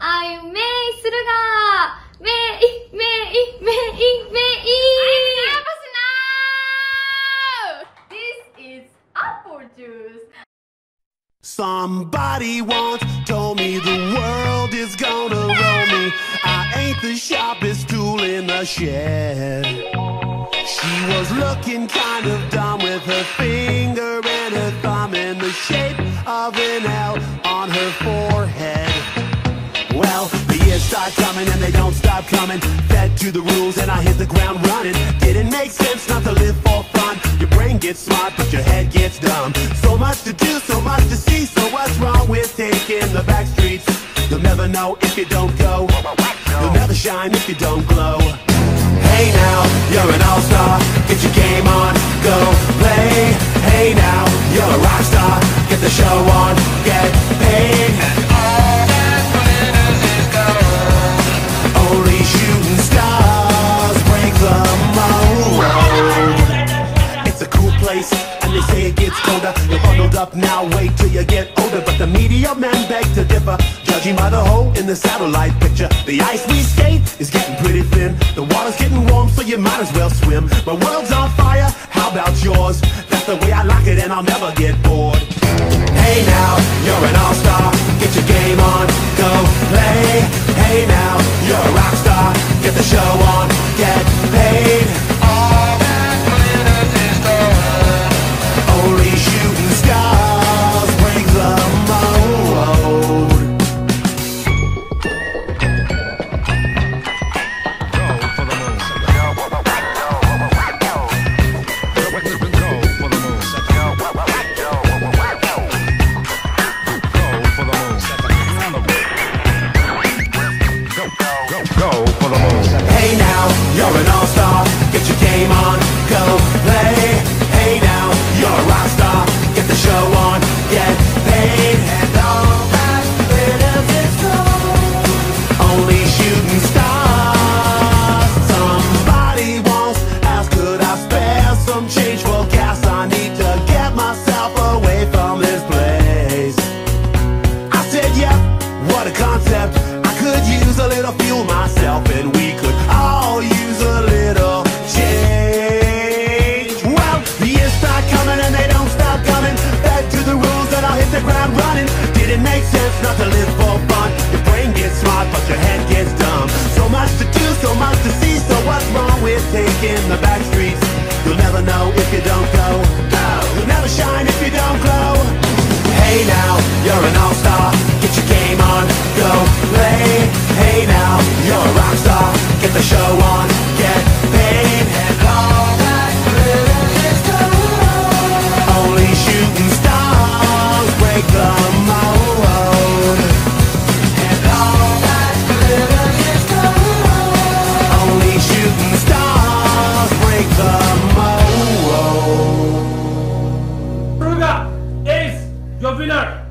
I'm May Suruga! May! I'm nervous now! This is apple juice. Somebody once told me the world is gonna roll me. I ain't the sharpest tool in the shed. She was looking kind of dumb with her finger and her thumb in the shape of an L on her forehead. Well, the years start coming and they don't stop coming. Fed to the rules and I hit the ground running. Didn't make sense not to live for fun. Your brain gets smart but your head gets dumb. So much to do, so much to see. So what's wrong with taking the back streets? You'll never know if you don't go. You'll never shine if you don't glow. Hey now, you're an all-star. Get your game on, go play. Hey now, you're a rock star. Get the show on, get paid. And all that glitters is gold. Only shooting stars break the mold. It's a cool place, and they say it gets colder. You're bundled up now, wait till you get older. But the media men beg to differ, judging by the hole in the satellite picture. The ice we skate is getting pretty thin. The water's getting warm, so you might as well swim. My world's on fire, how about yours? That's the way I like it, and I'll never get bored. Hey now, you're an all-star. Get your game on, go play. Hey now, you're a rock star. Get the show on, get paid. All that glitters is gold. Only shooting stars break the mold. Hey now, you're an all-star. Get your game on, go play. Hey now, you're a rock star. Get the show on, get paid. And all that glitters is gold. Only shooting stars. Somebody once asked, could I spare some change for gas? I need to get myself away from this place. I said, yep, what a concept. I could use a little fuel myself, and we could all use a little change. Well, the years start coming and they don't stop coming. Fed to the rules and I'll hit the ground running. Didn't make sense not to live for fun. Your brain gets smart but your head gets dumb. So much to do, so much to see. So what's wrong with taking the back streets? You'll never know if you don't go. You'll never shine if you don't glow. Hey now, you're an all-star. Get your game on, go play. Hey now, you're a rock star. Get the show on, get paid. And all that glitters is gold. Only shooting stars break the mold. And all that glitters is gold. Only shooting stars break the mold. Suruga is your winner.